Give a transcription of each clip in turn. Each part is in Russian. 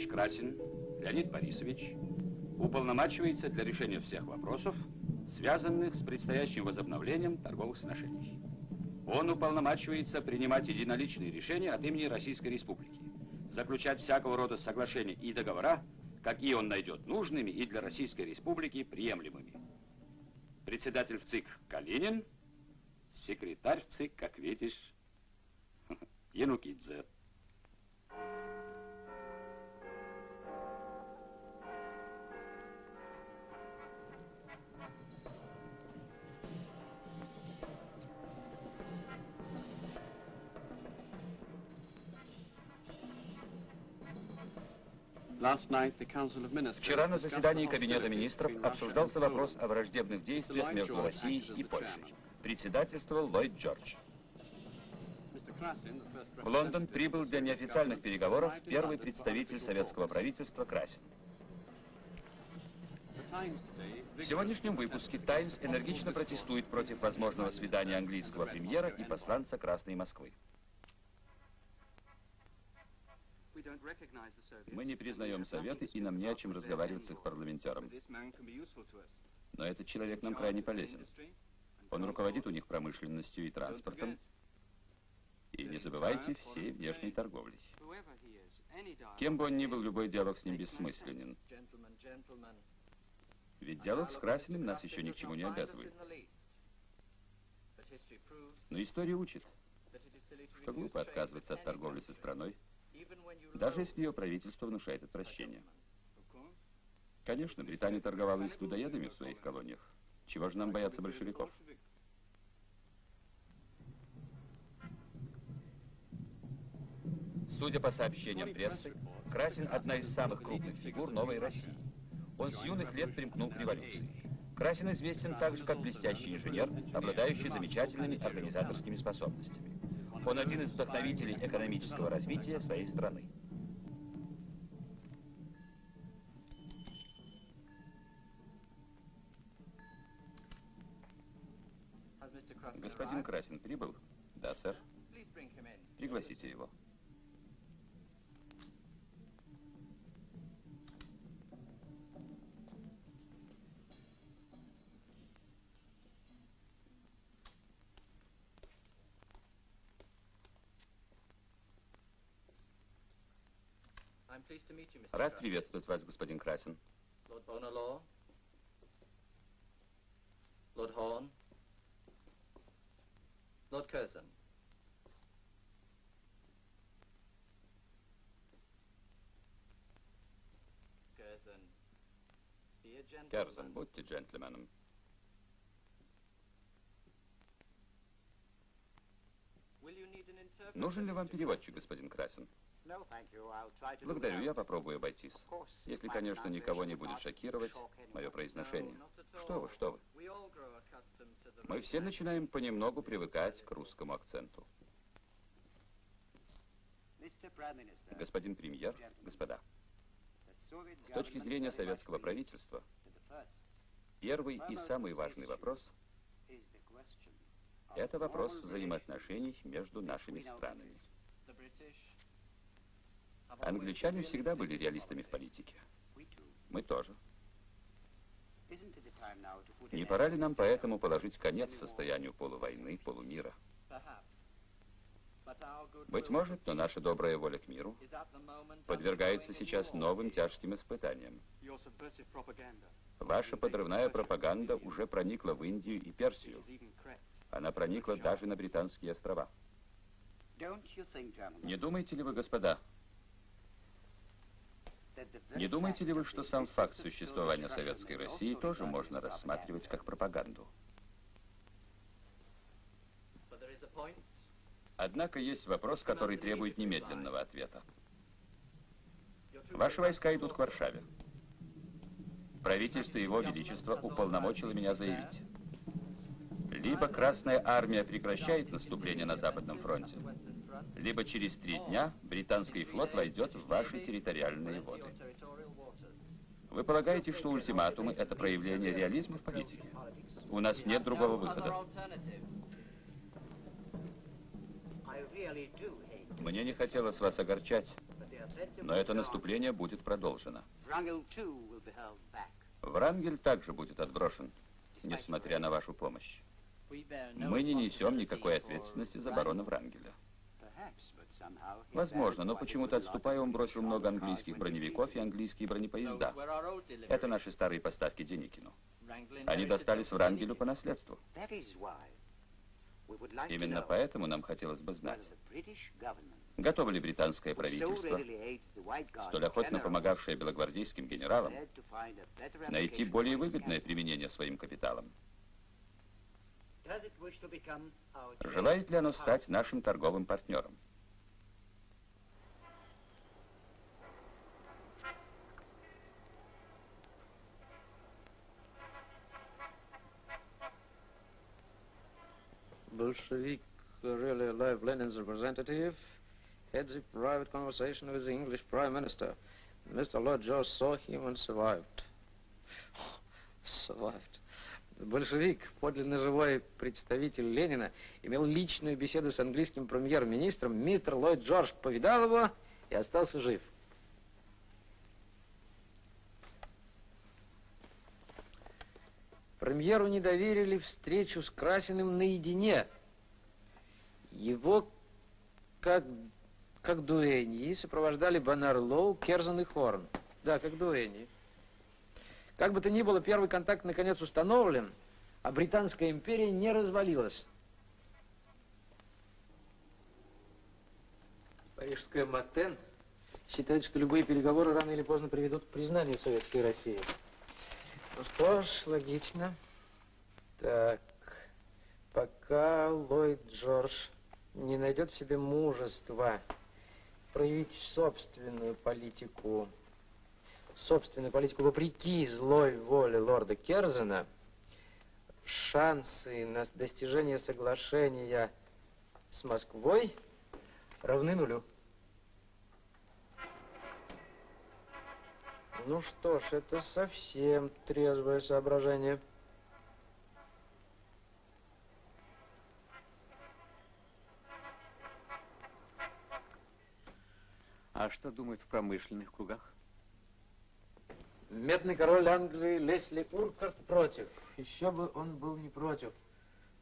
Борисович Красин, Леонид Борисович, уполномачивается для решения всех вопросов, связанных с предстоящим возобновлением торговых сношений. Он уполномачивается принимать единоличные решения от имени Российской Республики, заключать всякого рода соглашения и договора, какие он найдет нужными и для Российской Республики приемлемыми. Председатель ВЦИК Калинин, секретарь ВЦИК, как видишь, Енукидзе. Вчера на заседании Кабинета министров обсуждался вопрос о враждебных действиях между Россией и Польшей. Председательствовал Ллойд Джордж. В Лондон прибыл для неофициальных переговоров первый представитель советского правительства Красин. В сегодняшнем выпуске «Таймс» энергично протестует против возможного свидания английского премьера и посланца Красной Москвы. Мы не признаем Советы, и нам не о чем разговаривать с их парламентером. Но этот человек нам крайне полезен. Он руководит у них промышленностью и транспортом. И не забывайте всей внешней торговлей. Кем бы он ни был, любой диалог с ним бессмысленен. Ведь диалог с Красиным нас еще ни к чему не обязывает. Но история учит, что глупо отказываться от торговли со страной, даже если ее правительство внушает отвращение. Конечно, Британия торговала и с людоедами в своих колониях. Чего же нам бояться большевиков? Судя по сообщениям прессы, Красин – одна из самых крупных фигур новой России. Он с юных лет примкнул к революции. Красин известен также как блестящий инженер, обладающий замечательными организаторскими способностями. Он один из вдохновителей экономического развития своей страны. Господин Красин прибыл? Да, сэр. Пригласите его. Рад приветствовать вас, господин Красин. Лорд Бонало, Лорд Хорн, Лорд Керзон. Керзон, будьте джентльменом. Нужен ли вам переводчик, господин Красин? Благодарю, я попробую обойтись. Если, конечно, никого не будет шокировать мое произношение. Что вы, что вы. Мы все начинаем понемногу привыкать к русскому акценту. Господин премьер, господа, с точки зрения советского правительства, первый и самый важный вопрос – это вопрос взаимоотношений между нашими странами. Англичане всегда были реалистами в политике. Мы тоже. Не пора ли нам поэтому положить конец состоянию полувойны, полумира? Быть может, но наша добрая воля к миру подвергается сейчас новым тяжким испытаниям. Ваша подрывная пропаганда уже проникла в Индию и Персию. Она проникла даже на Британские острова. Не думаете ли вы, господа, что сам факт существования Советской России тоже можно рассматривать как пропаганду? Однако есть вопрос, который требует немедленного ответа. Ваши войска идут к Варшаве. Правительство Его Величества уполномочило меня заявить: либо Красная Армия прекращает наступление на Западном фронте, либо через 3 дня британский флот войдет в ваши территориальные воды. Вы полагаете, что ультиматумы — это проявление реализма в политике? У нас нет другого выхода. Мне не хотелось вас огорчать, Но это наступление будет продолжено. Врангель также будет отброшен, несмотря на вашу помощь. Мы не несем никакой ответственности за барона Врангеля. Возможно, но почему-то, отступая, он бросил много английских броневиков и английские бронепоезда. Это наши старые поставки Деникину. Они достались Врангелю по наследству. Именно поэтому нам хотелось бы знать, готово ли британское правительство, столь охотно помогавшее белогвардейским генералам, найти более выгодное применение своим капиталам. Желает ли оно стать нашим торговым партнером? Bolshevik really alive Lenin's representative had the private conversation with the English Prime Minister. Mr. Lord George saw him and survived. Survived. Большевик, подлинно живой представитель Ленина, имел личную беседу с английским премьер-министром. Мистер Ллойд Джордж повидал его и остался жив. Премьеру не доверили встречу с Красиным наедине. Его, как дуэньи, сопровождали Бонало, Керзон и Хорн. Да, как дуэньи. Как бы то ни было, первый контакт наконец установлен, а Британская империя не развалилась. Парижская Матен считает, что любые переговоры рано или поздно приведут к признанию Советской России. Ну что ж, логично. Так, пока Ллойд Джордж не найдет в себе мужества проявить собственную политику вопреки злой воле лорда Керзона, шансы на достижение соглашения с Москвой равны нулю. Ну что ж, это совсем трезвое соображение. А что думают в промышленных кругах? Медный король Англии Лесли Уркварт против. Еще бы он был не против.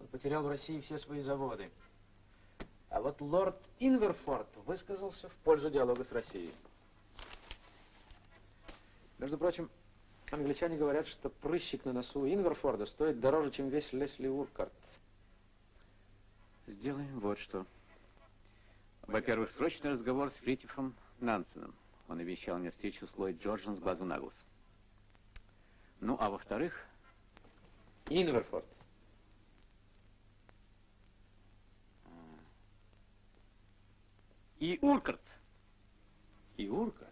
Он потерял в России все свои заводы. А вот лорд Инверфорт высказался в пользу диалога с Россией. Между прочим, англичане говорят, что прыщик на носу Инверфорда стоит дороже, чем весь Лесли Уркварт. Сделаем вот что. Во-первых, срочный разговор с Фритифом Нансеном. Он обещал мне встречу с Ллойд Джорджем с глазу на глаз. Ну, а во-вторых... Инверфорт. И Уркварт. И Уркварт.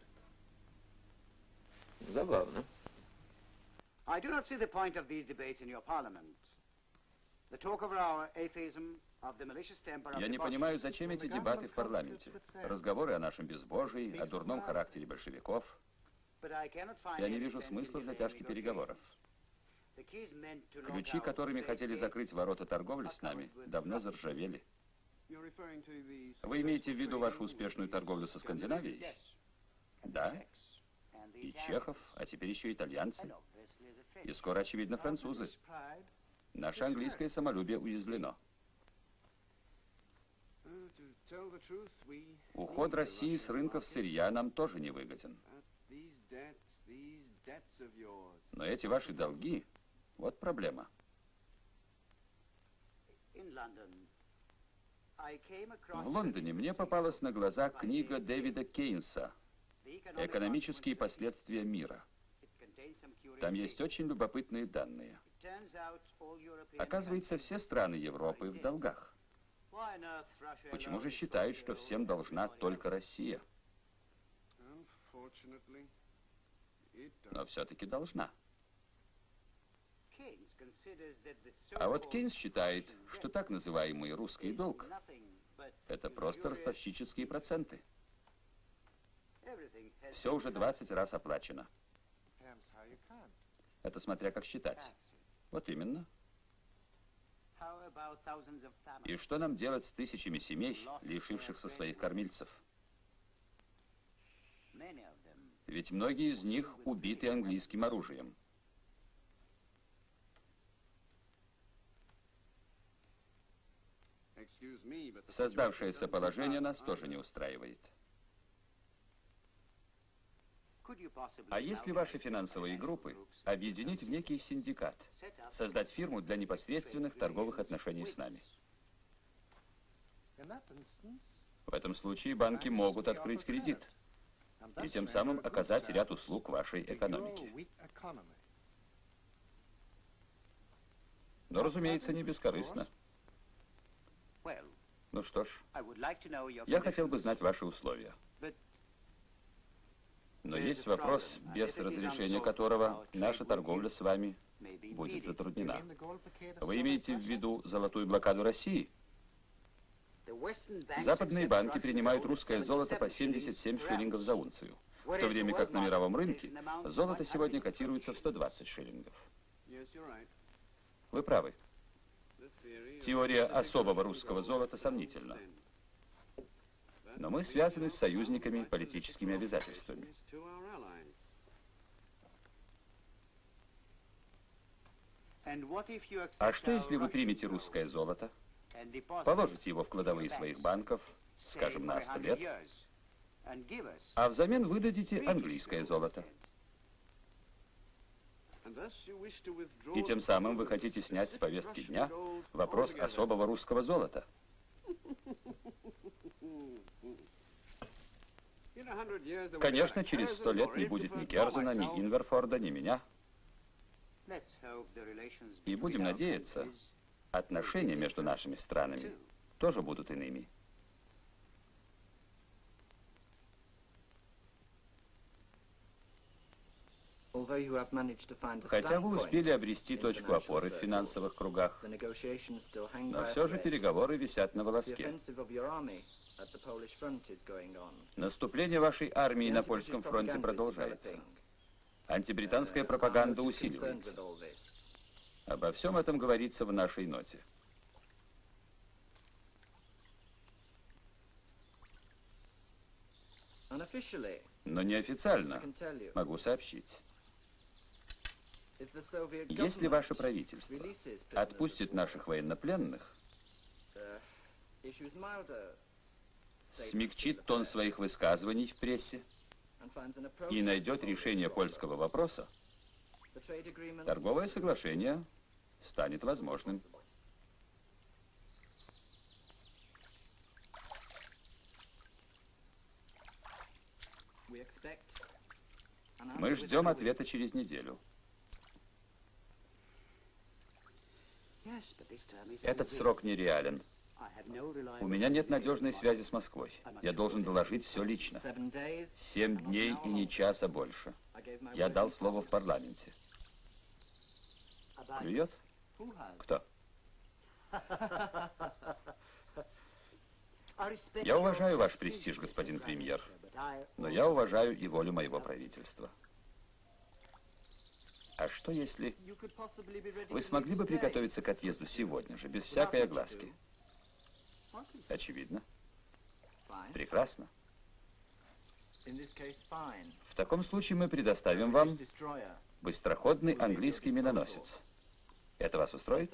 Забавно. I do not see the point of these debates in your parliament. The talk of our atheism. Я не понимаю, зачем эти дебаты в парламенте, разговоры о нашем безбожии, о дурном характере большевиков. Я не вижу смысла в затяжке переговоров. Ключи, которыми хотели закрыть ворота торговли с нами, давно заржавели. Вы имеете в виду вашу успешную торговлю со Скандинавией? Да. И чехов, а теперь еще итальянцы. И скоро, очевидно, французы. Наше английское самолюбие уязвлено. Уход России с рынков сырья нам тоже не выгоден. Но эти ваши долги, вот проблема. В Лондоне мне попалась на глаза книга Дэвида Кейнса «Экономические последствия мира». Там есть очень любопытные данные. Оказывается, все страны Европы в долгах. Почему же считают, что всем должна только Россия? Но все-таки должна. А вот Кейнс считает, что так называемый русский долг – это просто ростовщические проценты. Все уже 20 раз оплачено. Это смотря как считать. Вот именно. И что нам делать с тысячами семей, лишившихся своих кормильцев? Ведь многие из них убиты английским оружием. Создавшееся положение нас тоже не устраивает. А если ваши финансовые группы объединить в некий синдикат, создать фирму для непосредственных торговых отношений с нами? В этом случае банки могут открыть кредит и тем самым оказать ряд услуг вашей экономике. Но, разумеется, не бескорыстно. Ну что ж, я хотел бы знать ваши условия. Но есть вопрос, без разрешения которого наша торговля с вами будет затруднена. Вы имеете в виду золотую блокаду России? Западные банки принимают русское золото по 77 шиллингов за унцию, в то время как на мировом рынке золото сегодня котируется в 120 шиллингов. Вы правы. Теория особого русского золота сомнительна. Но мы связаны с союзниками политическими обязательствами. А что, если вы примете русское золото, положите его в кладовые своих банков, скажем, на 100 лет, а взамен выдадите английское золото? И тем самым вы хотите снять с повестки дня вопрос особого русского золота? Конечно, через 100 лет не будет ни Керзона, ни Инверфорда, ни меня. И будем надеяться, отношения между нашими странами тоже будут иными. Хотя вы успели обрести точку опоры в финансовых кругах, но все же переговоры висят на волоске. Наступление вашей армии на польском фронте продолжается. Антибританская пропаганда усиливается. Обо всем этом говорится в нашей ноте. Но неофициально могу сообщить. Если ваше правительство отпустит наших военнопленных, смягчит тон своих высказываний в прессе и найдет решение польского вопроса, торговое соглашение станет возможным. Мы ждем ответа через неделю. Этот срок нереален. У меня нет надежной связи с Москвой. Я должен доложить все лично. 7 дней и ни часа больше. Я дал слово в парламенте. Клюет? Кто? Я уважаю ваш престиж, господин премьер, но я уважаю и волю моего правительства. А что если... Вы смогли бы приготовиться к отъезду сегодня же, без всякой огласки? Очевидно. Прекрасно. В таком случае мы предоставим вам быстроходный английский миноносец. Это вас устроит?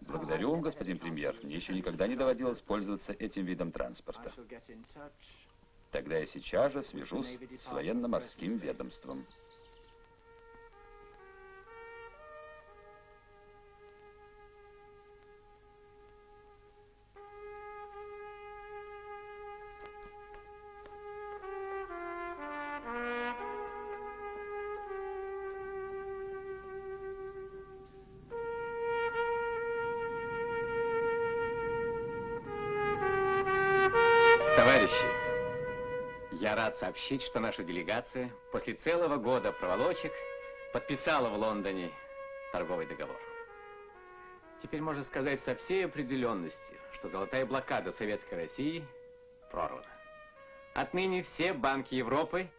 Благодарю, господин премьер. Мне еще никогда не доводилось пользоваться этим видом транспорта. Тогда я сейчас же свяжусь с военно-морским ведомством. Сообщить, что наша делегация после целого года проволочек подписала в Лондоне торговый договор. Теперь можно сказать со всей определенностью, что золотая блокада Советской России прорвана. Отныне все банки Европы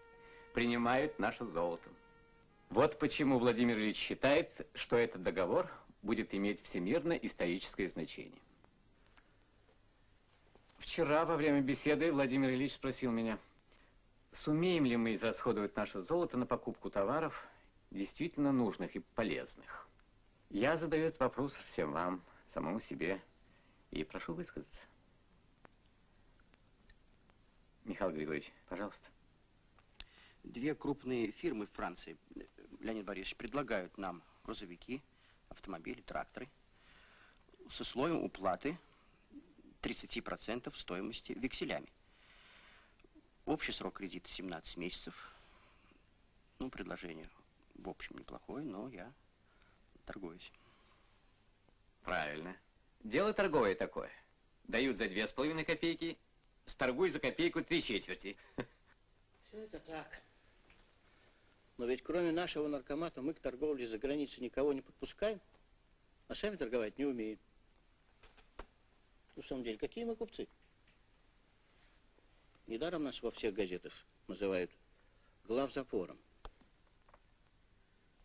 принимают наше золото. Вот почему Владимир Ильич считает, что этот договор будет иметь всемирное историческое значение. Вчера во время беседы Владимир Ильич спросил меня: сумеем ли мы израсходовать наше золото на покупку товаров, действительно нужных и полезных. Я задаю этот вопрос всем вам, самому себе, и прошу высказаться. Михаил Григорьевич, пожалуйста. Две крупные фирмы Франции, Леонид Борисович, предлагают нам грузовики, автомобили, тракторы с условием уплаты 30% стоимости векселями. Общий срок кредита 17 месяцев. Ну, предложение в общем неплохое, но я торгуюсь. Правильно. Дело торговое такое. Дают за 2,5 копейки, сторгуй за копейку 3/4. Все это так. Но ведь кроме нашего наркомата мы к торговле за границей никого не подпускаем, а сами торговать не умеем. На самом деле, какие мы купцы? Недаром нас во всех газетах называют главзапором.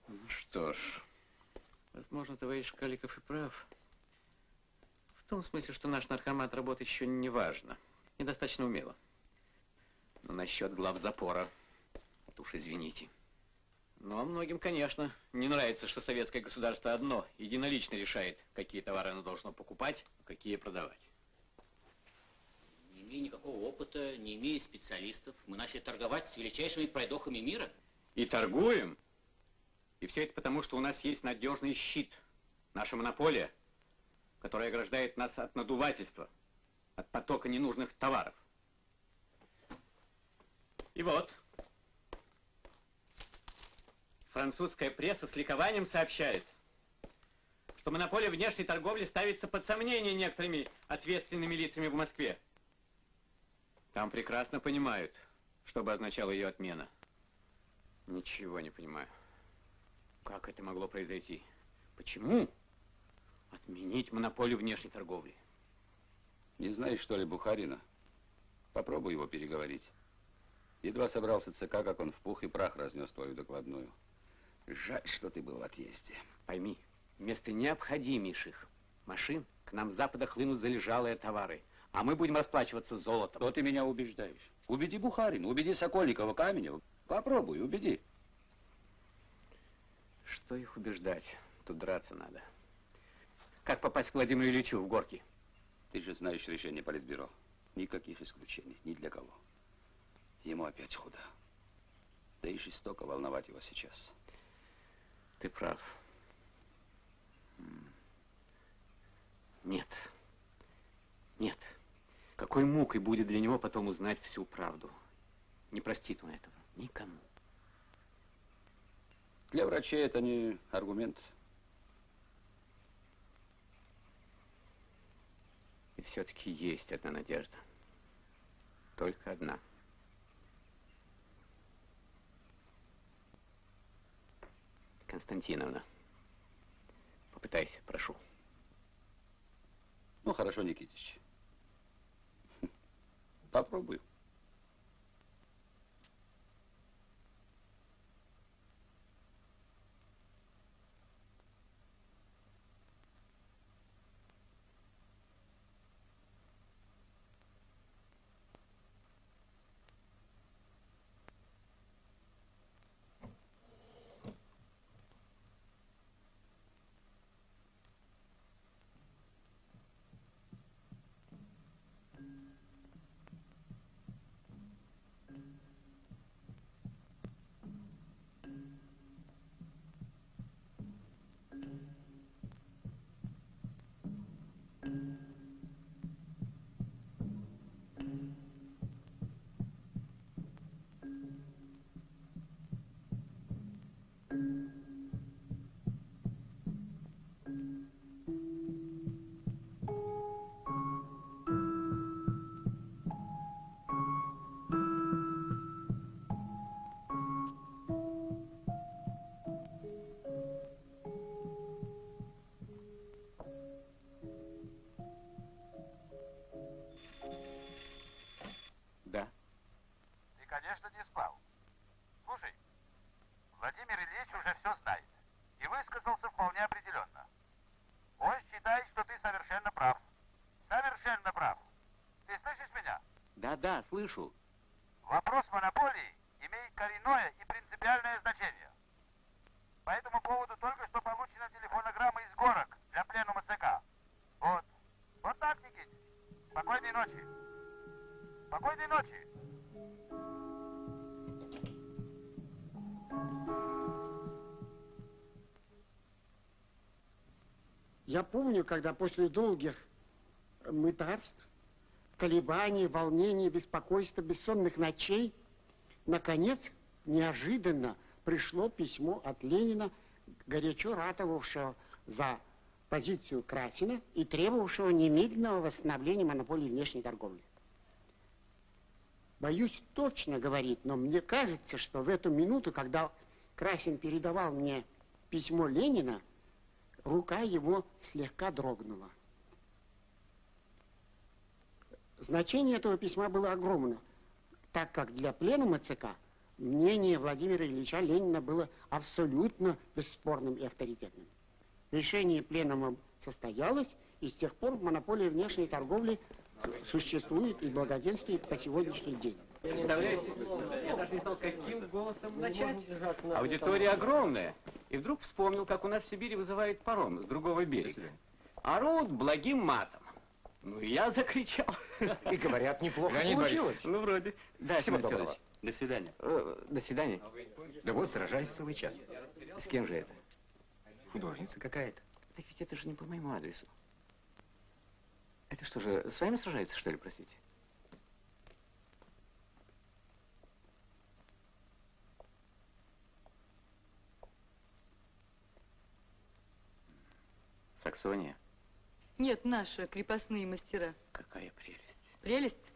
Ну что ж, возможно, товарищ Каликов и прав. В том смысле, что наш наркомат работает еще не важно, недостаточно умело. Но насчет главзапора, это уж извините. Но многим, конечно, не нравится, что советское государство одно единолично решает, какие товары оно должно покупать, а какие продавать. Не имея никакого опыта, не имея специалистов, мы начали торговать с величайшими пройдохами мира. И торгуем. И все это потому, что у нас есть надежный щит, наша монополия, которая ограждает нас от надувательства, от потока ненужных товаров. И вот, французская пресса с ликованием сообщает, что монополия внешней торговли ставится под сомнение некоторыми ответственными лицами в Москве. Там прекрасно понимают, что бы означала ее отмена. Ничего не понимаю. Как это могло произойти? Почему отменить монополию внешней торговли? Не знаешь, что ли, Бухарина? Попробуй его переговорить. Едва собрался ЦК, как он в пух и прах разнес твою докладную. Жаль, что ты был в отъезде. Пойми, вместо необходимейших машин к нам с запада хлынут залежалые товары. А мы будем расплачиваться золотом. Что ты меня убеждаешь? Убеди Бухарина, убеди Сокольникова, Каменева. Попробуй, убеди. Что их убеждать? Тут драться надо. Как попасть к Владимиру Ильичу в горки? Ты же знаешь решение Политбюро. Никаких исключений, ни для кого. Ему опять худо. Да и жестоко волновать его сейчас. Ты прав. Нет. Нет. Какой мукой будет для него потом узнать всю правду? Не простит он этого никому. Для врачей это не аргумент. И все-таки есть одна надежда. Только одна. Константиновна, попытайся, прошу. Ну, хорошо, Никитич. Попробую. Да, слышу. Вопрос монополии ночи. Спокойной ночи. Я помню, когда после долгих мытарств, колебаний, волнений, беспокойства, бессонных ночей, наконец, неожиданно пришло письмо от Ленина, горячо ратовавшего за позицию Красина и требовавшего немедленного восстановления монополии внешней торговли. Боюсь точно говорить, но мне кажется, что в эту минуту, когда Красин передавал мне письмо Ленина, рука его слегка дрогнула. Значение этого письма было огромно, так как для пленума ЦК мнение Владимира Ильича Ленина было абсолютно бесспорным и авторитетным. Решение пленума состоялось, и с тех пор монополия внешней торговли существует и благоденствует по сегодняшний день. Представляете, я даже не знал, каким голосом начать. Аудитория огромная. И вдруг вспомнил, как у нас в Сибири вызывает паром с другого берега. Орут благим матом. Ну, я закричал. И говорят, неплохо получилось. Ну, вроде. Да, всего доброго. До свидания. До свидания. Да вот, сражаюсь целый час. С кем же это? Художница какая-то. Так ведь это же не по моему адресу. Это что же, с вами сражается, что ли, простите? Саксония? Нет, наши крепостные мастера. Какая прелесть. Прелесть?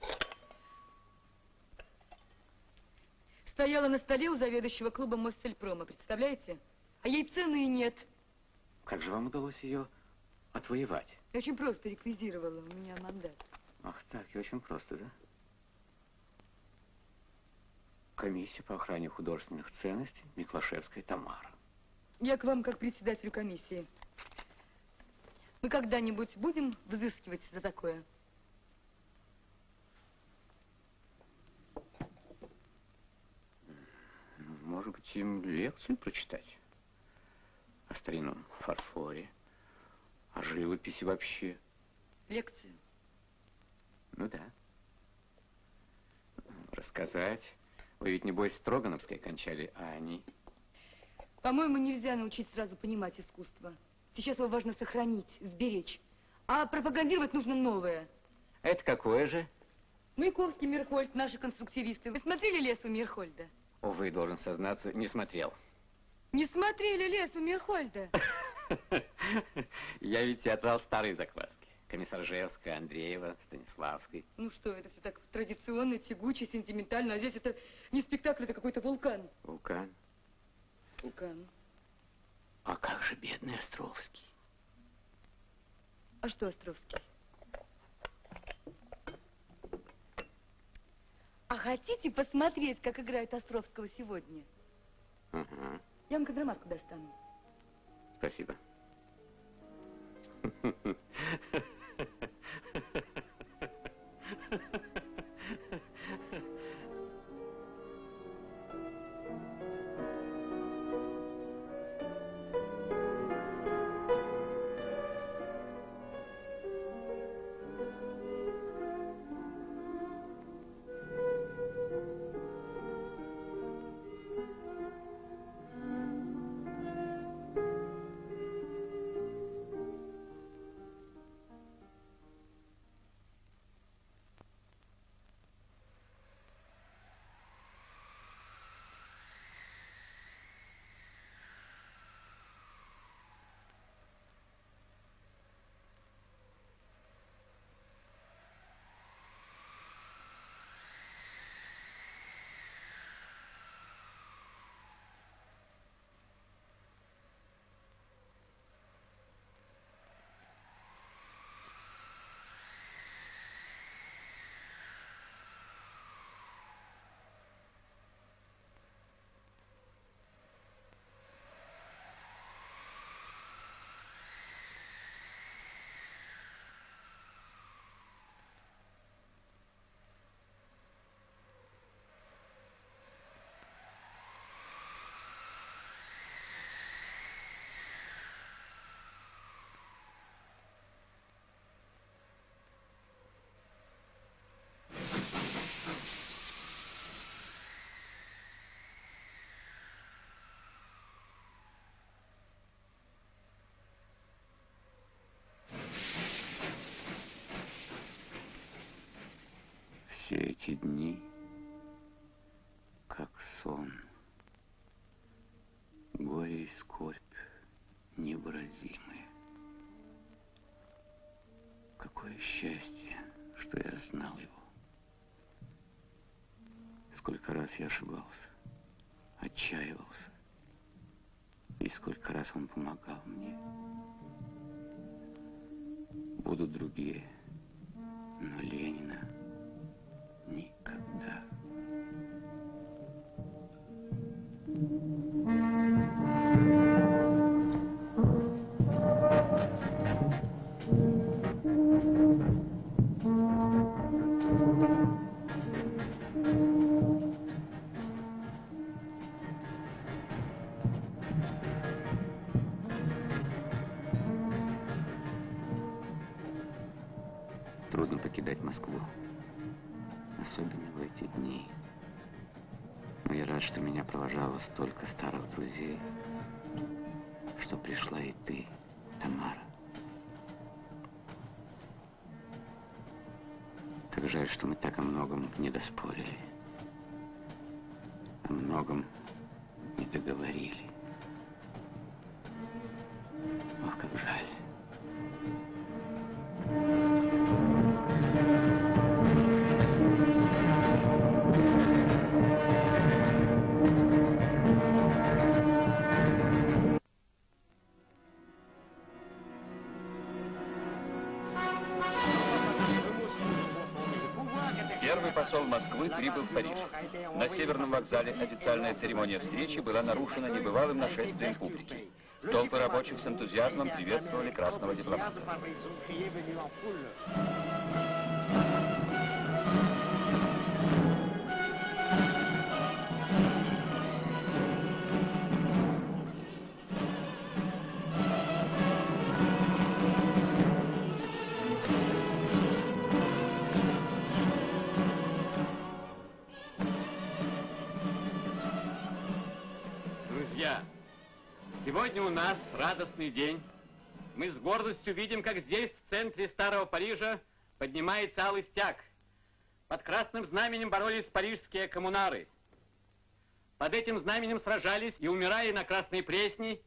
Стояла на столе у заведующего клуба Моссельпрома, представляете? А ей цены и нет. Как же вам удалось ее отвоевать? Я очень просто реквизировала, у меня мандат. Ах так, и очень просто, да? Комиссия по охране художественных ценностей Миклашевская Тамара. Я к вам как председателю комиссии. Мы когда-нибудь будем взыскивать за такое? Может быть, им лекцию прочитать? О старинном фарфоре, о живописи вообще. Лекцию? Ну да. Рассказать. Вы ведь, небось, Строгановской кончали, а они... По-моему, нельзя научить сразу понимать искусство. Сейчас его важно сохранить, сберечь. А пропагандировать нужно новое. Это какое же? Маяковский, Мирхольд, наши конструктивисты. Вы смотрели «Лес у Мирхольда»? Увы, должен сознаться, не смотрел. Не смотрели «Лес у Мирхольда»? Я ведь театрал старые закваски. Комиссаржевская, Андреева, Станиславской. Ну что, это все так традиционно, тягуче, сентиментально. А здесь это не спектакль, это какой-то вулкан. Вулкан? Вулкан. А как же бедный Островский? А что Островский? А хотите посмотреть, как играет Островского сегодня? Угу. Я вам кадромарку достану. Спасибо. все эти дни, как сон, горе и скорбь невыразимые. Какое счастье, что я знал его. Сколько раз я ошибался, отчаивался, и сколько раз он помогал мне. Будут другие, но Ленина никогда. Трудно покидать Москву, особенно в эти дни. Но я рад, что меня провожало столько старых друзей, что пришла и ты, Тамара. Как жаль, что мы так о многом не доспорили, о многом не договорили. Ох, как жаль. Москвы прибыл в Париж. На Северном вокзале официальная церемония встречи была нарушена небывалым нашествием публики. Толпы рабочих с энтузиазмом приветствовали красного дипломата. Сегодня у нас радостный день. Мы с гордостью видим, как здесь, в центре Старого Парижа, поднимается алый стяг. Под красным знаменем боролись парижские коммунары. Под этим знаменем сражались и, умирая на Красной Пресне,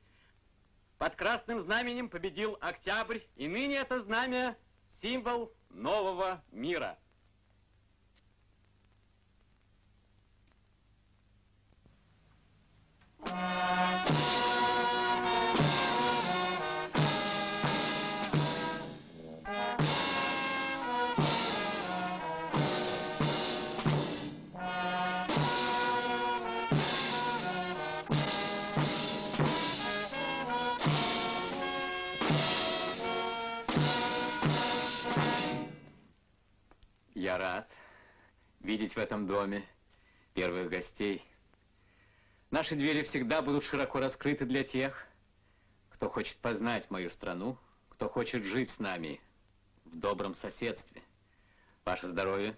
под красным знаменем победил Октябрь. И ныне это знамя – символ нового мира. Я рад видеть в этом доме первых гостей. Наши двери всегда будут широко раскрыты для тех, кто хочет познать мою страну, кто хочет жить с нами в добром соседстве. Ваше здоровье.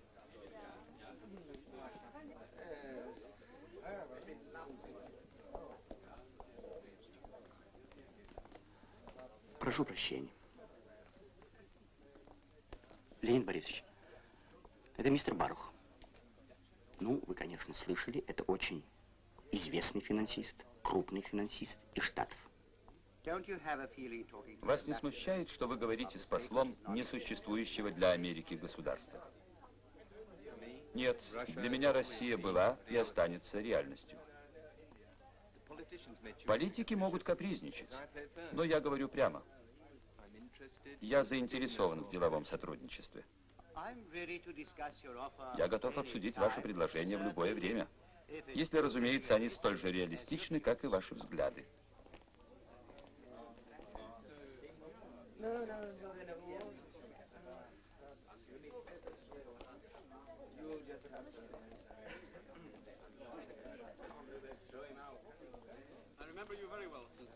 Прошу прощения. Леонид Борисович, это мистер Барух. Ну, вы, конечно, слышали, это очень известный финансист, крупный финансист из Штатов. Вас не смущает, что вы говорите с послом несуществующего для Америки государства? Нет, для меня Россия была и останется реальностью. Политики могут капризничать, но я говорю прямо. Я заинтересован в деловом сотрудничестве. Я готов обсудить ваше предложение в любое время. Если, разумеется, они столь же реалистичны, как и ваши взгляды.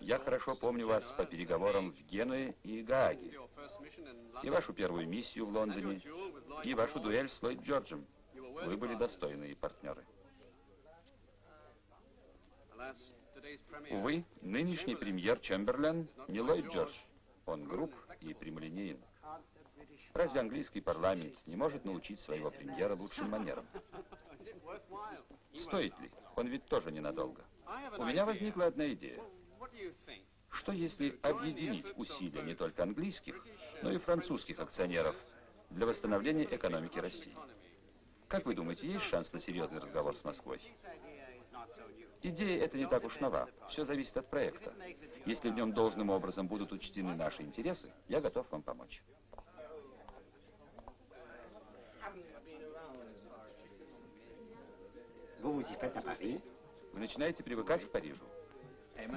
Я хорошо помню вас по переговорам в Генуе и Гааге, и вашу первую миссию в Лондоне, и вашу дуэль с Ллойд Джорджем. Вы были достойные партнеры. Увы, нынешний премьер Чемберлен не Ллойд Джордж, Он груб и прямолинеен. Разве английский парламент не может научить своего премьера лучшим манерам? Стоит ли? Он ведь тоже ненадолго. У меня возникла одна идея. Что если объединить усилия не только английских, но и французских акционеров для восстановления экономики России? Как вы думаете, есть шанс на серьезный разговор с Москвой? Идея эта не так уж нова. Все зависит от проекта. Если в нем должным образом будут учтены наши интересы, я готов вам помочь. Вы начинаете привыкать к Парижу?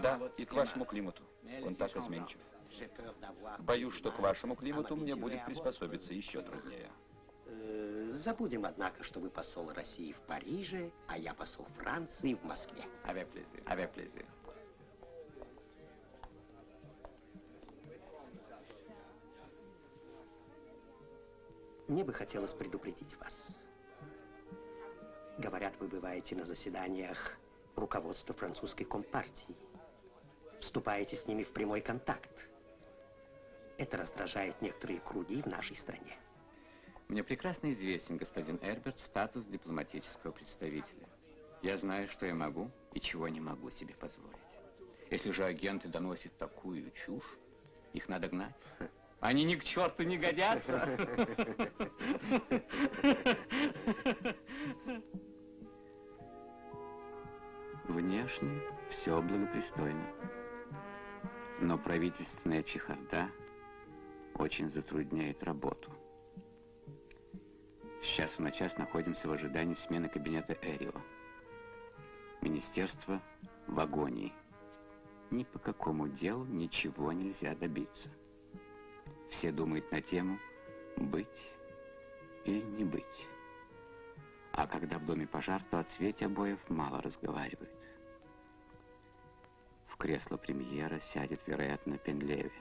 Да, и к вашему климату. Он так изменчив. Боюсь, что к вашему климату мне будет приспособиться еще труднее. Забудем, однако, что вы посол России в Париже, а я посол Франции в Москве. Avec plaisir. Мне бы хотелось предупредить вас. Говорят, вы бываете на заседаниях руководства французской компартии. Вступаете с ними в прямой контакт. Это раздражает некоторые круги в нашей стране. Мне прекрасно известен, господин Эрберт, статус дипломатического представителя. Я знаю, что я могу и чего не могу себе позволить. Если же агенты доносят такую чушь, их надо гнать. Они ни к черту не годятся. Внешне все благопристойно, но правительственная чехарда очень затрудняет работу. С часу на час находимся в ожидании смены кабинета Эрио. Министерство в агонии. Ни по какому делу ничего нельзя добиться. Все думают на тему «быть» и «не быть». А когда в доме пожар, то о цвете обоев мало разговаривают. В кресло премьера сядет, вероятно, Пенлеви.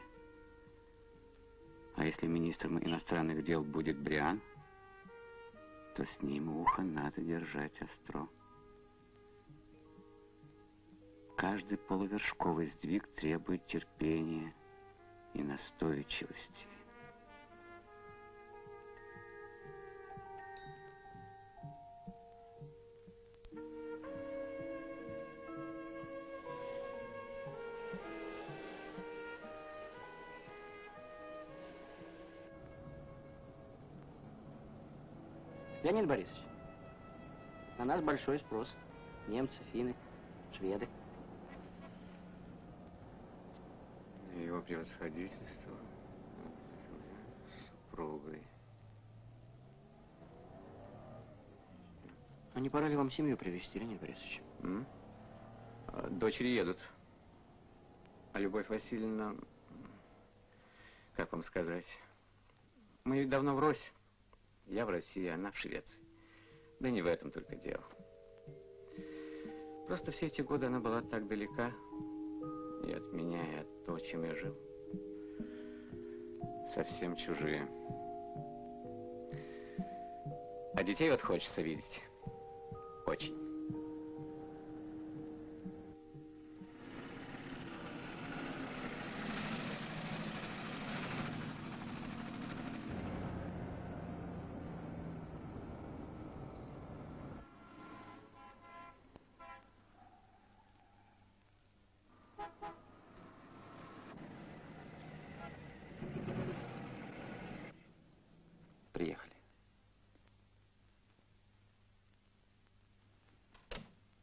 А если министром иностранных дел будет Бриан, то с ним ухо надо держать остро. Каждый полувершковый сдвиг требует терпения и настойчивости. Леонид Борисович, на нас большой спрос. Немцы, финны, шведы. Его превосходительство с супругой. А не пора ли вам семью привезти, Леонид Борисович? Дочери едут. А Любовь Васильевна, как вам сказать, мы ведь давно врозь. Я в России, она в Швеции. Да не в этом только дело. Просто все эти годы она была так далека и от меня, и от того, чем я жил. Совсем чужие. А детей вот хочется видеть. Очень.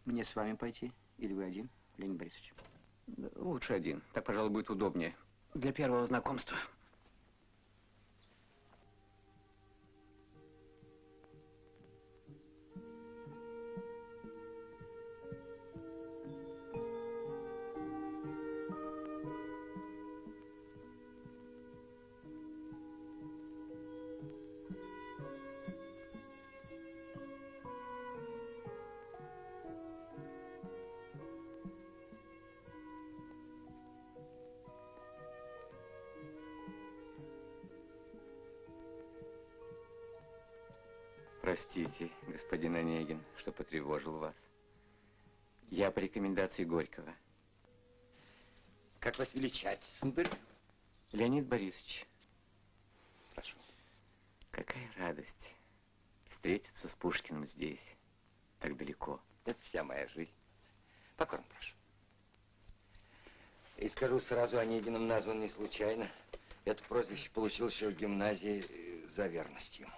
Мне с вами пойти? Или вы один, Леонид Борисович? Да, лучше один. Так, пожалуй, будет удобнее. Для первого знакомства. Простите, господин Онегин, что потревожил вас. Я по рекомендации Горького. Как вас величать, сударь? Леонид Борисович. Прошу. Какая радость встретиться с Пушкиным здесь, так далеко. Это вся моя жизнь. Покорно прошу. И скажу сразу, Онегином назван не случайно. Это прозвище получил еще в гимназии за верность ему.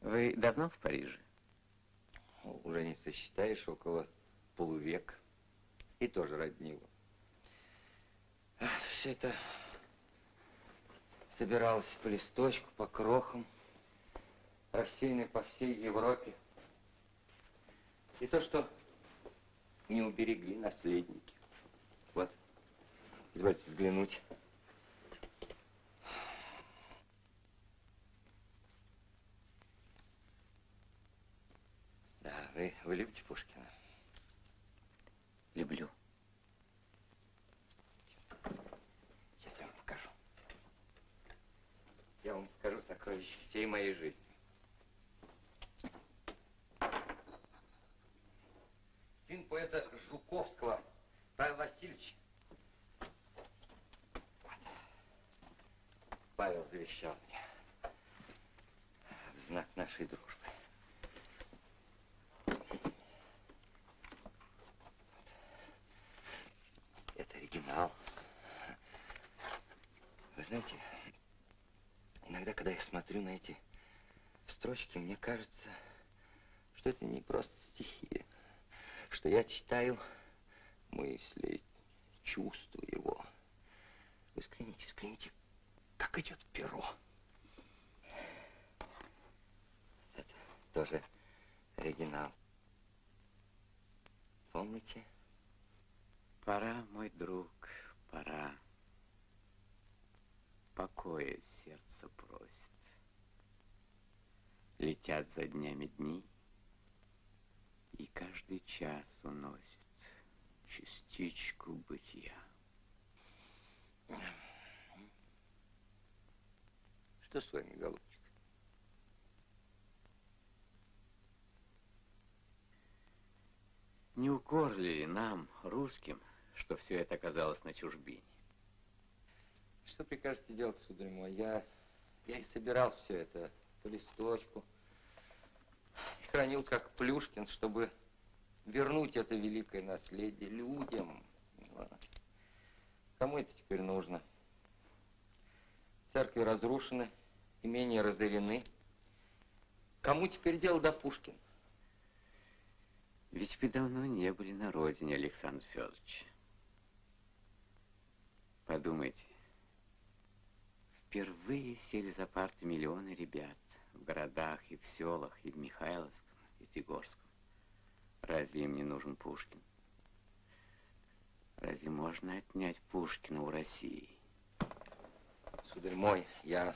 Вы давно в Париже? Уже не сосчитаешь, около полувека. И тоже ради него. Все это собиралось по листочку, по крохам, рассеянной по всей Европе. И то, что не уберегли наследники. Вот, извольте взглянуть. Да, вы любите Пушкина? Люблю. Сейчас я вам покажу. Я вам покажу сокровища всей моей жизни. Сын поэта Жуковского, Павел Васильевич. Павел завещал мне в знак нашей дружбы. Это оригинал. Вы знаете, иногда, когда я смотрю на эти строчки, мне кажется, что это не просто стихи, что я читаю мысли, чувствую его. Вы взгляните, взгляните, как идет перо. Это тоже оригинал. Помните? Пора, мой друг, пора. Покоя сердце просит. Летят за днями дни, и каждый час уносит частичку бытия. Что с вами, голубчик? Не укорлили нам, русским, что все это оказалось на чужбине? Что прикажете делать, сударь мой? Я и собирал все это по листочку. И хранил как Плюшкин, чтобы вернуть это великое наследие людям. Кому это теперь нужно? Церкви разрушены, имения разорены. Кому теперь дело до Пушкина? Ведь вы давно не были на родине, Александр Федорович. Подумайте, впервые сели за парты миллионы ребят в городах и в селах, и в Михайловском, и в Егорском. Разве им не нужен Пушкин? Разве можно отнять Пушкина у России? Сударь мой, я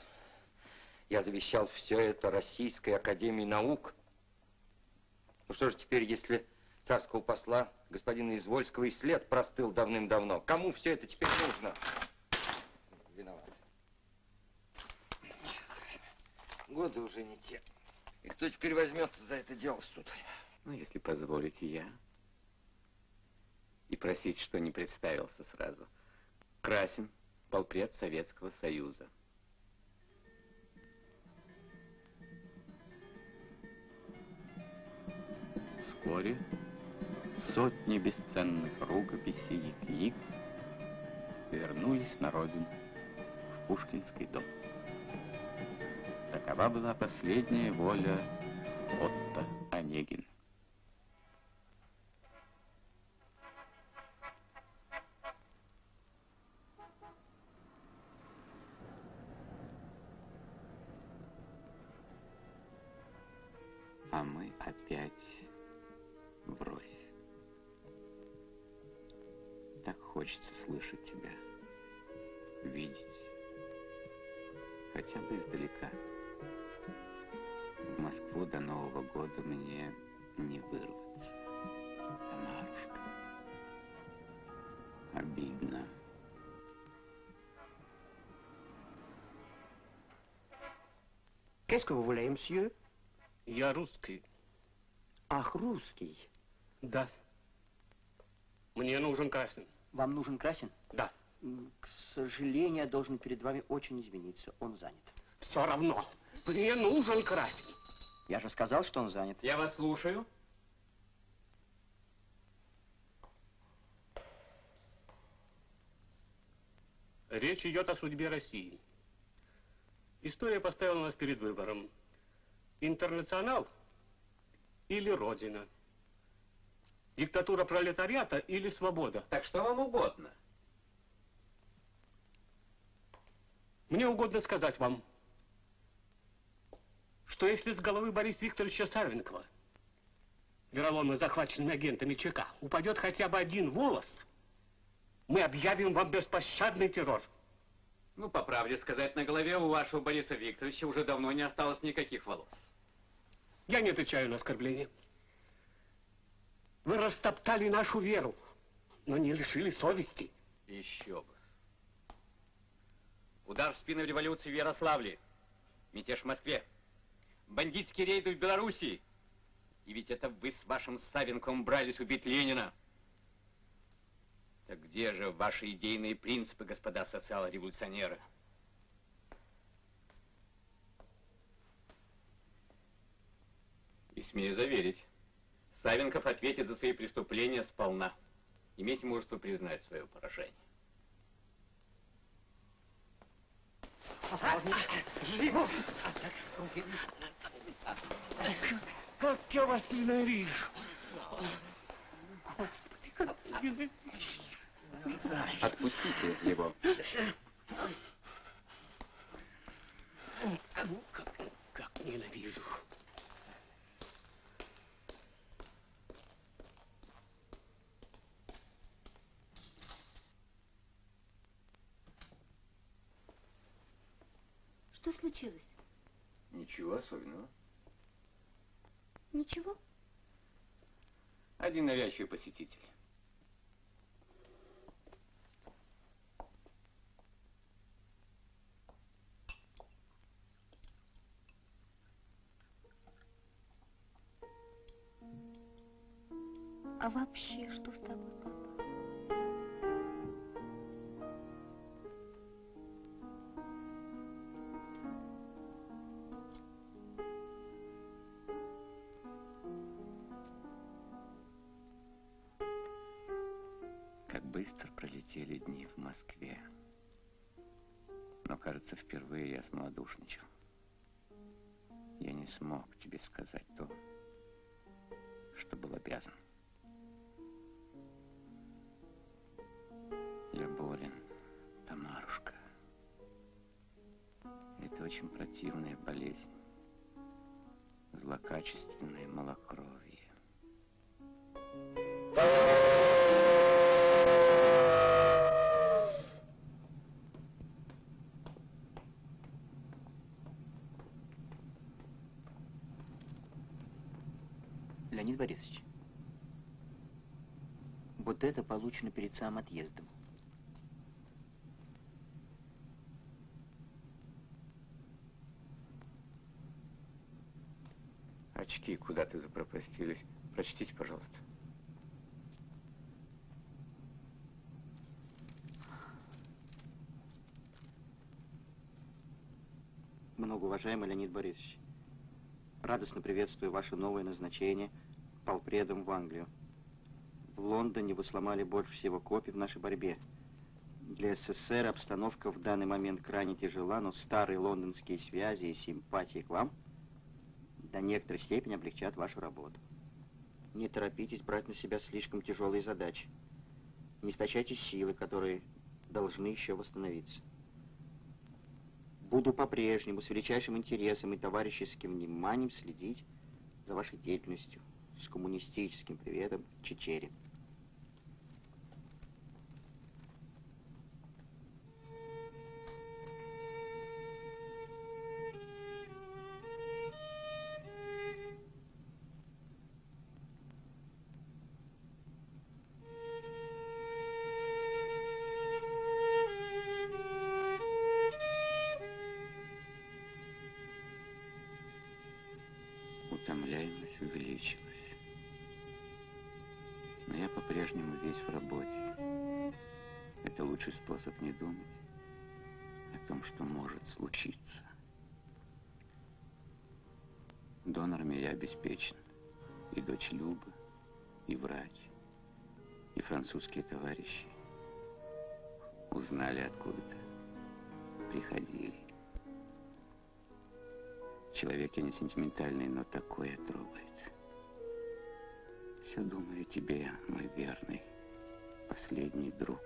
завещал все это Российской Академии Наук. Ну что же теперь, если царского посла, господина Извольского, и след простыл давным-давно? Кому все это теперь нужно? Виноват. Годы уже не те. И кто теперь возьмется за это дело, сударь? Ну, если позволите, я. И просить, что не представился сразу. Красин, полпред Советского Союза. Вскоре сотни бесценных рукописей и книг вернулись на родину, в Пушкинский дом. Такова была последняя воля Отто Онегина. А мы опять врозь. Так хочется слышать тебя, видеть, хотя бы издалека. В Москву до Нового года мне не вырваться, Тамарушка. Обидно. Qu'est-ce que vous voulez, monsieur? Я русский. Ах, русский? Да. Мне нужен Красин. Вам нужен Красин? Да. К сожалению, я должен перед вами очень извиниться. Он занят. Все равно. Мне нужен Красин. Я же сказал, что он занят. Я вас слушаю. Речь идет о судьбе России. История поставила нас перед выбором. Интернационал или Родина? Диктатура пролетариата или свобода? Так что вам угодно? Мне угодно сказать вам, что если с головы Бориса Викторовича Савинкова, вероломно захваченными агентами ЧК, упадет хотя бы один волос, мы объявим вам беспощадный террор. Ну, по правде сказать, на голове у вашего Бориса Викторовича уже давно не осталось никаких волос. Я не отвечаю на оскорбление. Вы растоптали нашу веру, но не лишили совести. Еще бы. Удар в спину в революции в Ярославле, мятеж в Москве, бандитские рейды в Белоруссии. И ведь это вы с вашим Савинком брались убить Ленина. Так где же ваши идейные принципы, господа социал-революционеры? И смею заверить, Савинков ответит за свои преступления сполна. Имейте мужество признать свое поражение. Живо! Как я вас ненавижу! Отпустите его. Как ненавижу. Что случилось? Ничего особенного. Ничего? Один навязчивый посетитель. А вообще, что с тобой, папа? Как быстро пролетели дни в Москве. Но, кажется, впервые я смолодушничал. Я не смог тебе сказать то, что был обязан. Я болен, Тамарушка. Это очень противная болезнь. Злокачественное малокровие. Леонид Борисович, вот это получено перед самым отъездом. Очки куда-то запропастились. Прочтите, пожалуйста. Многоуважаемый Леонид Борисович, радостно приветствую ваше новое назначение полпредом в Англию. В Лондоне вы сломали больше всего копий в нашей борьбе. Для СССР обстановка в данный момент крайне тяжела, но старые лондонские связи и симпатии к вам до некоторой степени облегчат вашу работу. Не торопитесь брать на себя слишком тяжелые задачи. Не истощайте силы, которые должны еще восстановиться. Буду по-прежнему с величайшим интересом и товарищеским вниманием следить за вашей деятельностью. С коммунистическим приветом, Чичерин. Утомляемость увеличилась, но я по-прежнему весь в работе. это лучший способ не думать о том, что может случиться. Донорами я обеспечен. И дочь Люба, и врач, и французские товарищи узнали откуда-то, приходили. Человек я не сентиментальный, но такое трогает. Все думаю о тебе, мой верный, последний друг.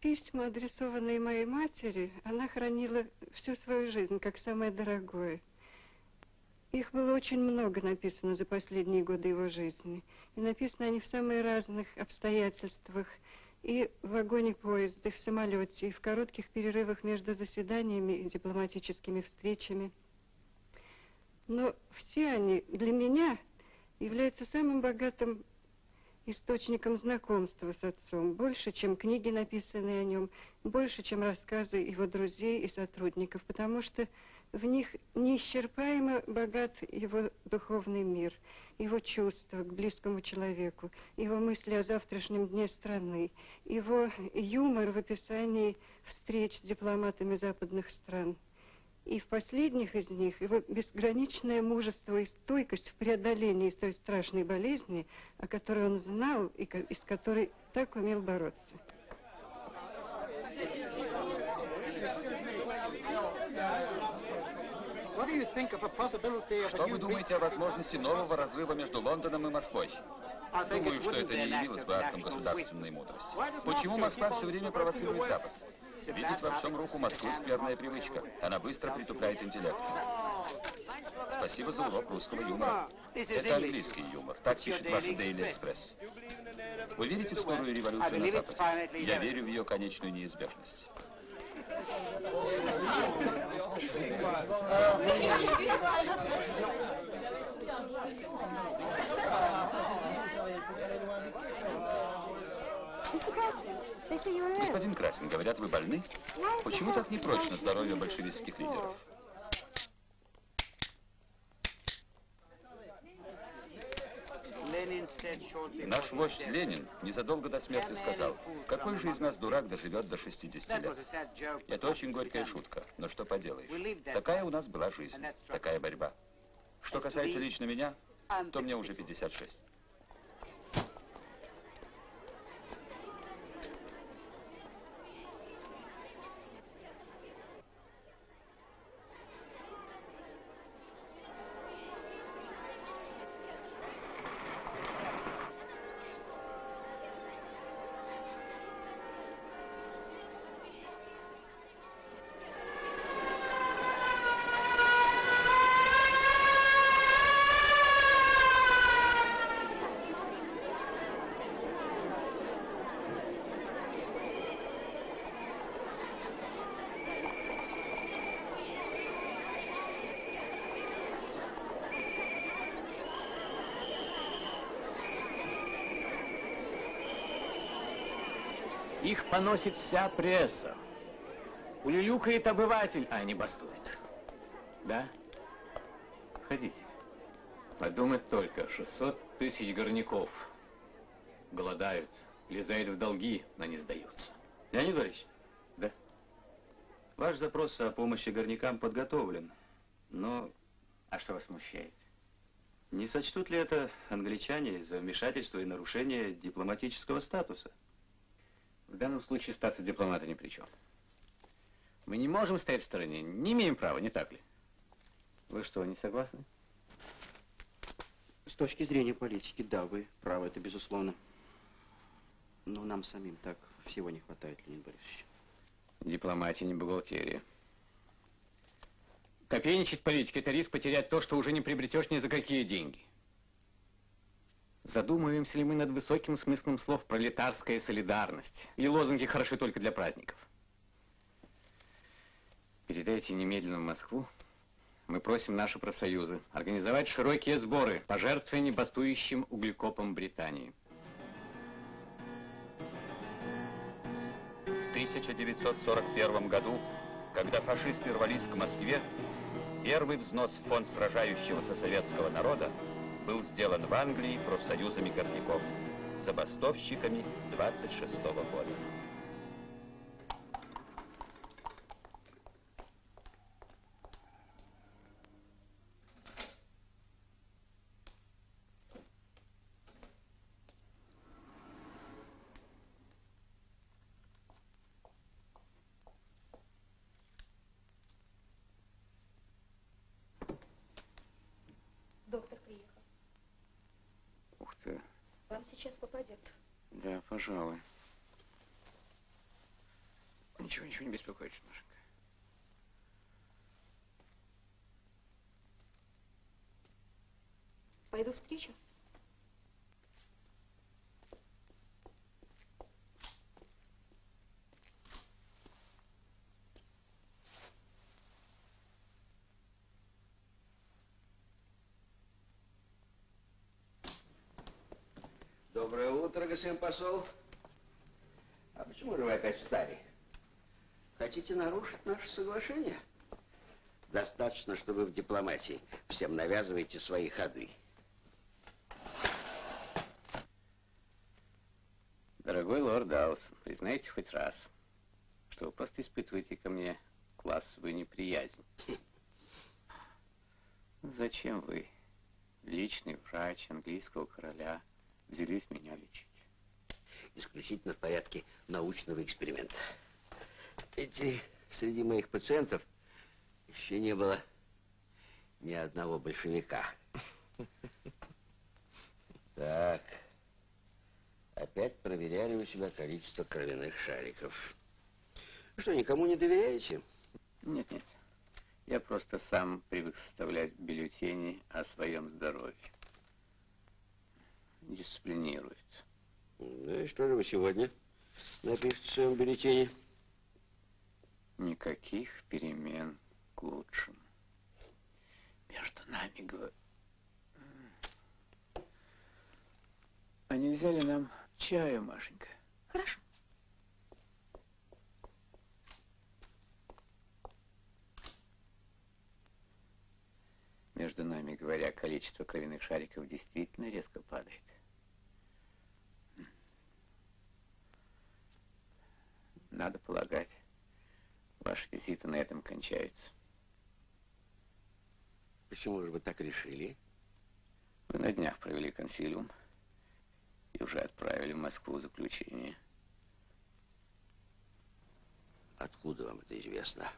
Письма, адресованные моей матери, она хранила всю свою жизнь, как самое дорогое. Их было очень много написано за последние годы его жизни. И написаны они в самых разных обстоятельствах. И в вагоне поезда, и в самолете, и в коротких перерывах между заседаниями и дипломатическими встречами. Но все они для меня являются самым богатым источником знакомства с отцом. Больше, чем книги, написанные о нем, больше, чем рассказы его друзей и сотрудников, потому что в них неисчерпаемо богат его духовный мир, его чувства к близкому человеку, его мысли о завтрашнем дне страны, его юмор в описании встреч с дипломатами западных стран. И в последних из них его безграничное мужество и стойкость в преодолении той страшной болезни, о которой он знал и с которой так умел бороться. Что вы думаете о возможности нового разрыва между Лондоном и Москвой? Думаю, что это не явилось бы актом государственной мудрости. Почему Москва все время провоцирует Запад? Видеть во всем руку Москвы скверная привычка. Она быстро притупляет интеллект. Спасибо за урок русского юмора. Это английский юмор. Так пишет ваш Daily Express. Вы верите в скорую революцию на Западе? Я верю в ее конечную неизбежность. Господин Красин, говорят, вы больны? Почему так непрочно здоровье большевистских лидеров? Наш вождь Ленин незадолго до смерти сказал, какой же из нас дурак доживет до 60 лет. Это очень горькая шутка, но что поделаешь. Такая у нас была жизнь, такая борьба. Что касается лично меня, то мне уже 56. Их поносит вся пресса. Улюлюкает обыватель, а не бастует. Да? Ходите. Подумать только, 600 тысяч горняков голодают, лезают в долги, но не сдаются. Леонид Борисович? Да. Ваш запрос о помощи горнякам подготовлен, но... А что вас смущает? Не сочтут ли это англичане за вмешательство и нарушение дипломатического статуса? В данном случае статус дипломата ни при чем. Мы не можем стоять в стороне, не имеем права, не так ли? Вы что, не согласны? С точки зрения политики, да, вы правы, это безусловно. Но нам самим так всего не хватает, Леонид Борисович. Дипломатия не бухгалтерия. Копейничать в политике – это риск потерять то, что уже не приобретешь ни за какие деньги. Задумываемся ли мы над высоким смыслом слов «пролетарская солидарность» и лозунги хороши только для праздников? Передайте немедленно в Москву. Мы просим наши профсоюзы организовать широкие сборы пожертвований бастующим углекопам Британии. В 1941 году, когда фашисты рвались к Москве, Первый взнос в фонд сражающегося советского народа был сделан в Англии профсоюзами горняков, забастовщиками 26-го года. Сейчас попадет. Да, пожалуй. Ничего, ничего, не беспокойтесь, Машенька. Пойду встречу. Доброе утро, господин посол. А почему же вы опять встали? Хотите нарушить наше соглашение? Достаточно, что вы в дипломатии всем навязываете свои ходы. Дорогой лорд Даусон, признайте хоть раз, что вы просто испытываете ко мне классовую неприязнь. Зачем вы, личный врач английского короля, взялись меня лечить? Исключительно в порядке научного эксперимента. Ведь среди моих пациентов еще не было ни одного большевика. Так. Опять проверяли у себя количество кровяных шариков. Что, никому не доверяете? Нет, нет. Я просто сам привык составлять бюллетени о своем здоровье. Дисциплинирует. Ну и что же вы сегодня напишите в своем бюллетене? Никаких перемен к лучшему. Между нами говорю. А нельзя ли нам чаю, Машенька? Хорошо. Между нами говоря, количество кровяных шариков действительно резко падает. Надо полагать, ваши визиты на этом кончаются. Почему же вы так решили? Вы на днях провели консилиум и уже отправили в Москву заключение. Откуда вам это известно?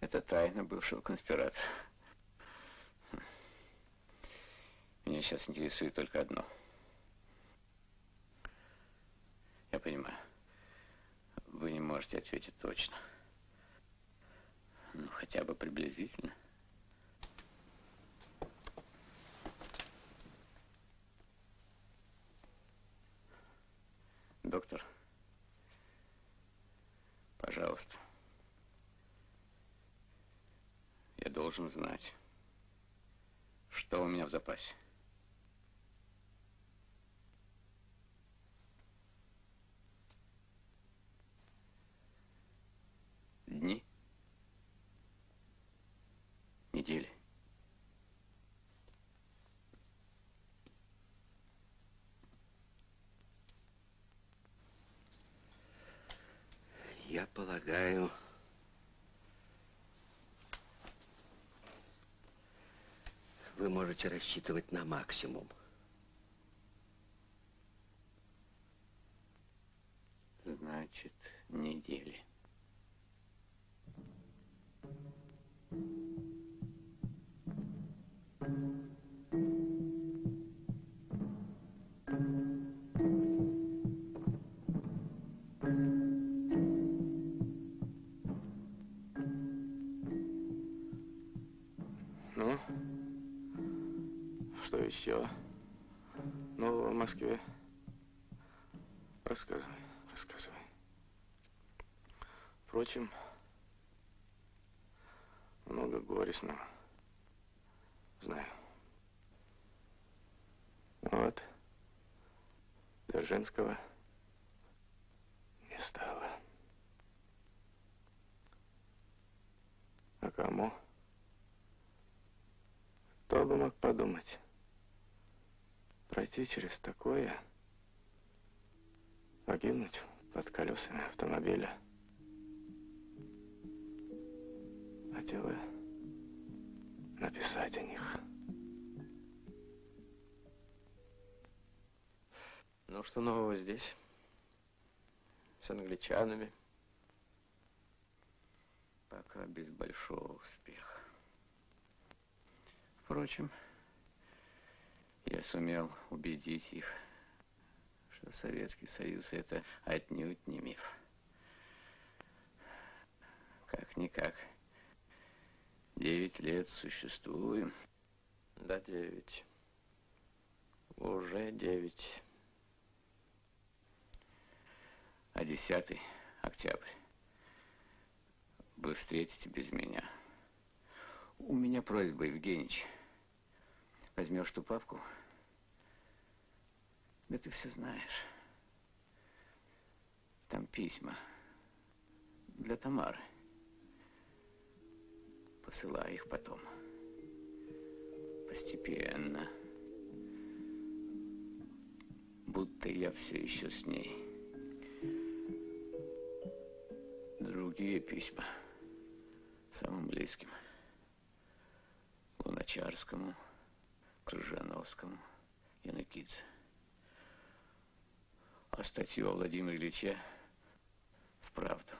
Это тайна бывшего конспиратора. Меня сейчас интересует только одно. Я понимаю, вы не можете ответить точно. Ну, хотя бы приблизительно. Доктор, пожалуйста. Я должен знать, что у меня в запасе. Дни, недели. Я полагаю, вы можете рассчитывать на максимум. Значит, недели. Еще нового в Москве. Рассказывай, рассказывай. Впрочем, много горестного. Знаю. Вот. Дзержинского не стало. подумать, пройти через такое, погибнуть под колесами автомобиля. Хотел я написать о них. Ну, что нового здесь? С англичанами? Пока без большого успеха. Впрочем, я сумел убедить их, что Советский Союз – это отнюдь не миф. Как-никак. 9 лет существуем. Да, 9. Уже 9. А 10 октября. Вы встретите без меня. У меня просьба, Евгеньевич. Возьмешь ту папку? Да ты все знаешь. Там письма для Тамары. Посылай их потом. Постепенно. Будто я все еще с ней. Другие письма самым близким. Луначарскому, Крыжановскому, Енукидзе. А статью о Владимире Ильиче в «Правду».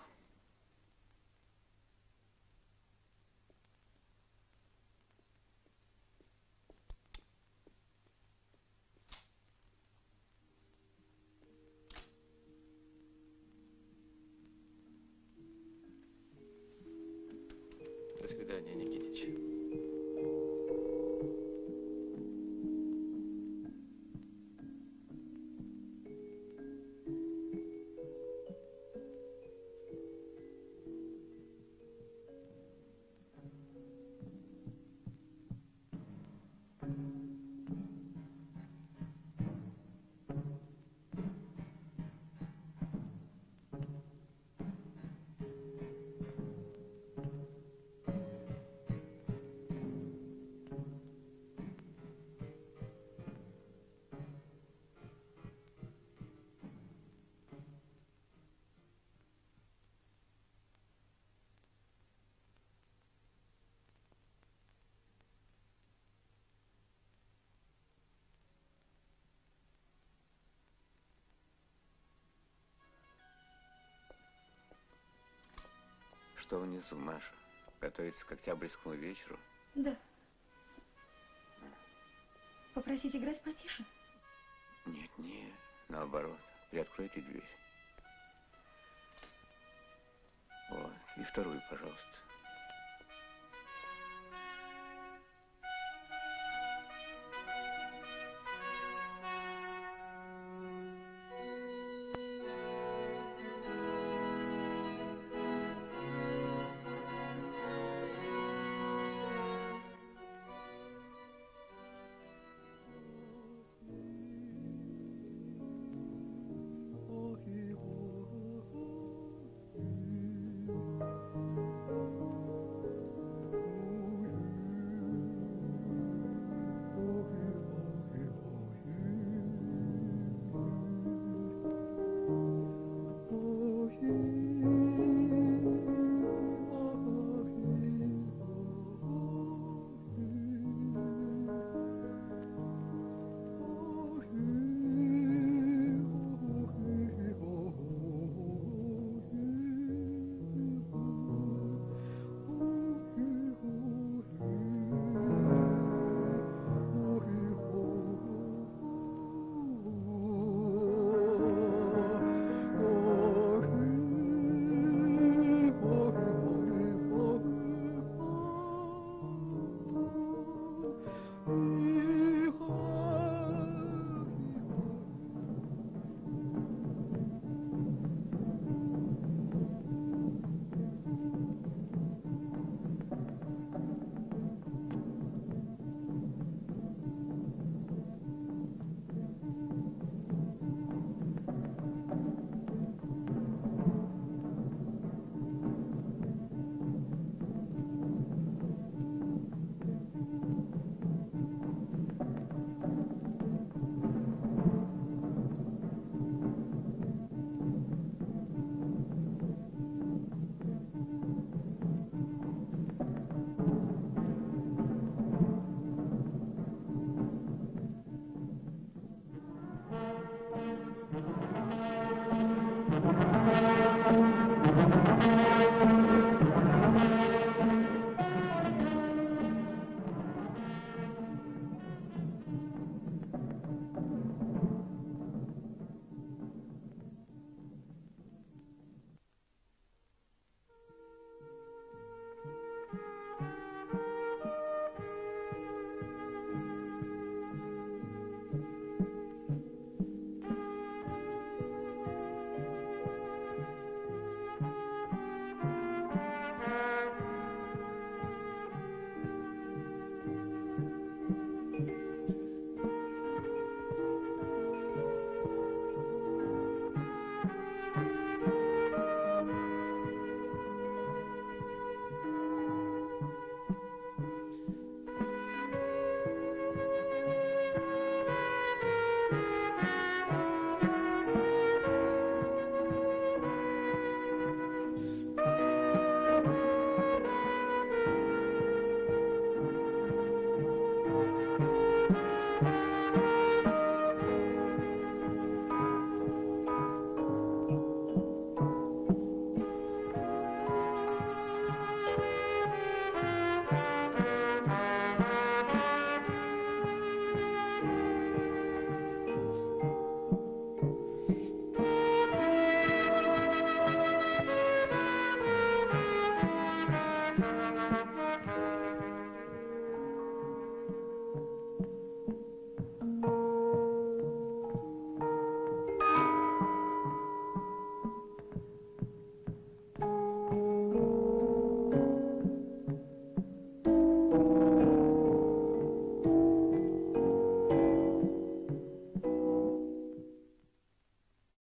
До свидания, Никитич. Что внизу, Маша? Готовится к октябрьскому вечеру? Да. Попросить играть потише? Нет, нет. Наоборот. Приоткройте дверь. Вот. И вторую, пожалуйста.